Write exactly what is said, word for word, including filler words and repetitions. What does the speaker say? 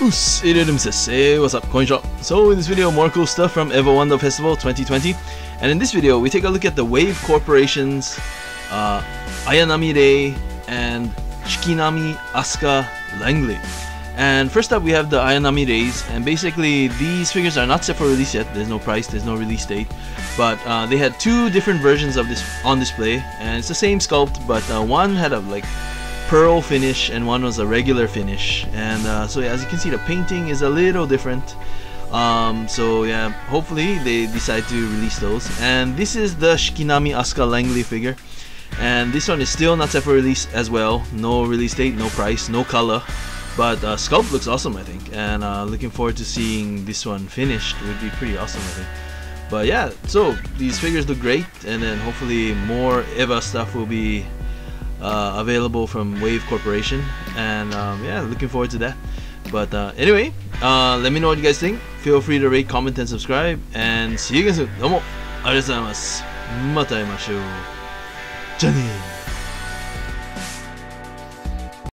Hey, what's up, Coinshop? So in this video, more cool stuff from Eva Wonder Festival twenty twenty, and in this video we take a look at the Wave Corporation's uh, Ayanami Rei and Shikinami Asuka Langley. And first up we have the Ayanami Reis, and basically these figures are not set for release yet. There's no price, there's no release date, but uh, they had two different versions of this on display, and it's the same sculpt, but uh, one had a like pearl finish and one was a regular finish, and uh, so yeah, as you can see, the painting is a little different. Um, so yeah, hopefully they decide to release those. And this is the Shikinami Asuka Langley figure, and this one is still not set for release as well. No release date, no price, no color, but uh, sculpt looks awesome, I think, and uh, looking forward to seeing this one finished. It would be pretty awesome, I think. But yeah, so these figures look great, and then hopefully more Eva stuff will be Uh, available from Wave Corporation, and um, yeah, looking forward to that. But uh, anyway, uh, let me know what you guys think. Feel free to rate, comment, and subscribe, and see you guys soon. Domo, arigatou gozaimasu. Mata iemashou. Jani.